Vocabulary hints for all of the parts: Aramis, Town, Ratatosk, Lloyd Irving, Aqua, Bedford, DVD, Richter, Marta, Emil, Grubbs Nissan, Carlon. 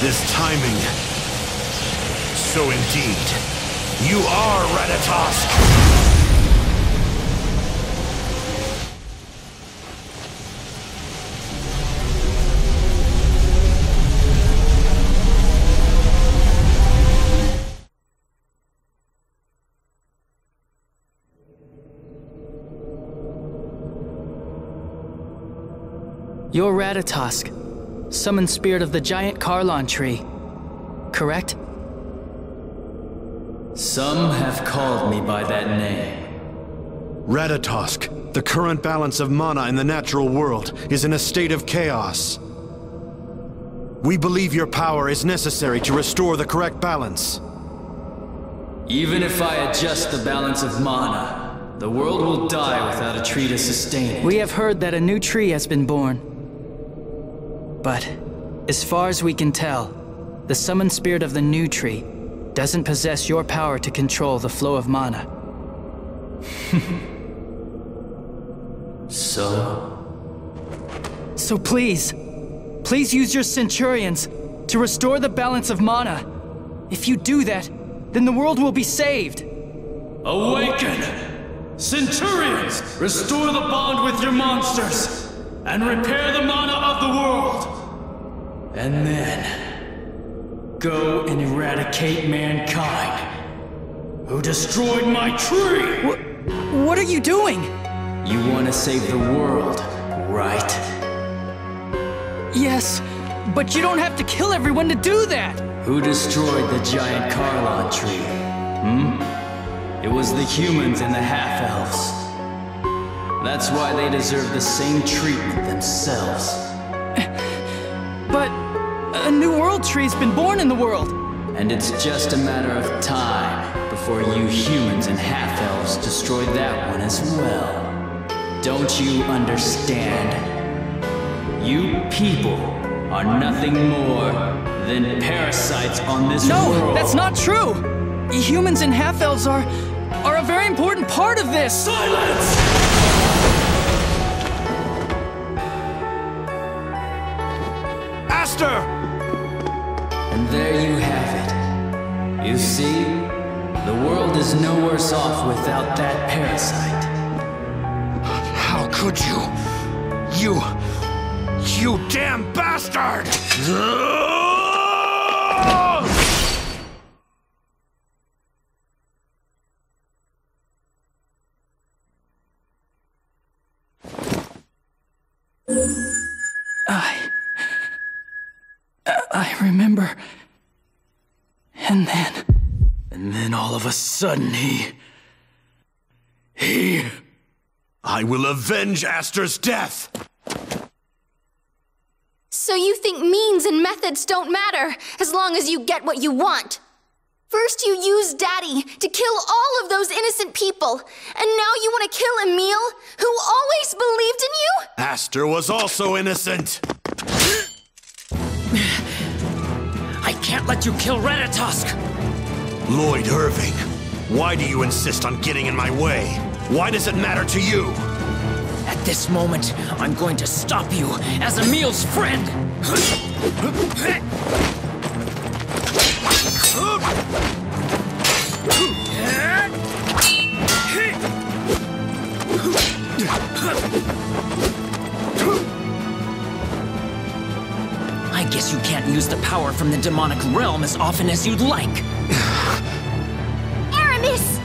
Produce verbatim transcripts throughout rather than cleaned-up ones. This timing. So indeed, you are Ratatosk! You're Ratatosk, summoned spirit of the giant Carlon tree, correct? Some have called me by that name. Ratatosk, the current balance of mana in the natural world, is in a state of chaos. We believe your power is necessary to restore the correct balance. Even if I adjust the balance of mana, the world will die without a tree to sustain it. We have heard that a new tree has been born. But, as far as we can tell, the summoned spirit of the new tree doesn't possess your power to control the flow of mana. So? So please, please use your centurions to restore the balance of mana. If you do that, then the world will be saved. Awaken! Centurions, restore the bond with your monsters! And repair the mana of the world! And then... go and eradicate mankind... who destroyed my tree! What, what are you doing? You want to save the world, right? Yes, but you don't have to kill everyone to do that! Who destroyed the giant Carlon tree? Hmm? It was the humans and the half-elves. That's why they deserve the same treatment themselves. But a new world tree's been born in the world! And it's just a matter of time before you humans and half-elves destroy that one as well. Don't you understand? You people are nothing more than parasites on this no, world. No, that's not true! Humans and half-elves are... are a very important part of this! Silence! And there you have it. You see, the world is no worse off without that parasite. How could you? You... you damn bastard! Remember, and then, and then all of a sudden he, he, I will avenge Aster's death. So you think means and methods don't matter as long as you get what you want? First you used Daddy to kill all of those innocent people, and now you want to kill Emil, who always believed in you? Aster was also innocent. I can't let you kill Ratatosk! Lloyd Irving, why do you insist on getting in my way? Why does it matter to you? At this moment, I'm going to stop you as Emil's friend! I guess you can't use the power from the demonic realm as often as you'd like. Aramis!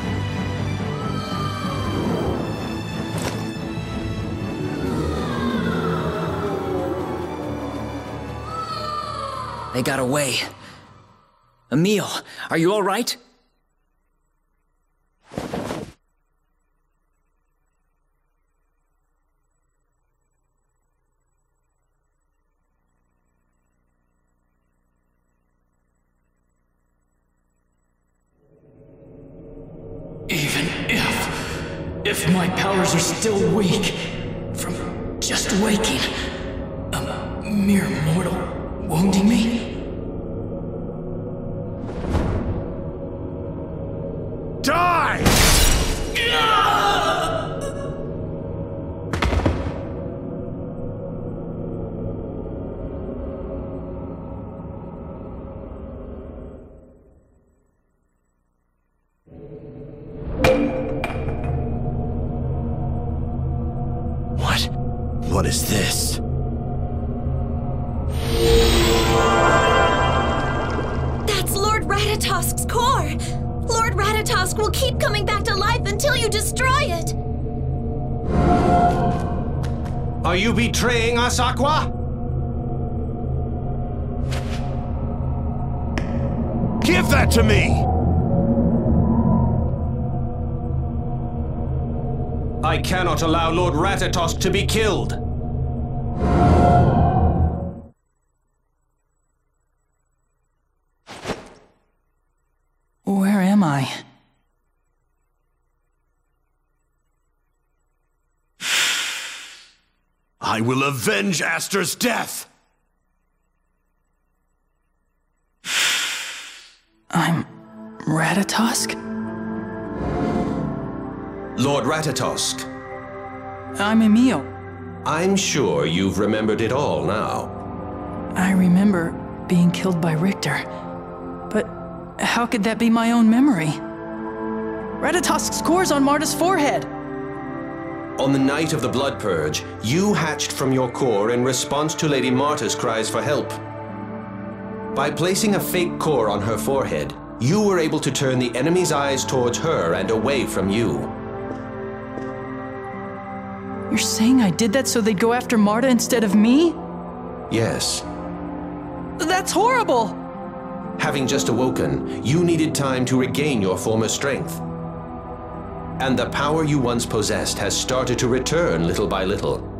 They got away. Emil, are you all right? If my powers are still weak from just waking, a mere mortal wounding me? Die! What is this? That's Lord Ratatosk's core! Lord Ratatosk will keep coming back to life until you destroy it! Are you betraying us, Aqua? Give that to me! I cannot allow Lord Ratatosk to be killed. Where am I? I will avenge Aster's death! I'm Ratatosk? Lord Ratatosk. I'm Emil. I'm sure you've remembered it all now. I remember being killed by Richter. But how could that be my own memory? Ratatosk's core's on Marta's forehead! On the night of the blood purge, you hatched from your core in response to Lady Marta's cries for help. By placing a fake core on her forehead, you were able to turn the enemy's eyes towards her and away from you. You're saying I did that so they'd go after Marta instead of me? Yes. That's horrible! Having just awoken, you needed time to regain your former strength. And the power you once possessed has started to return little by little.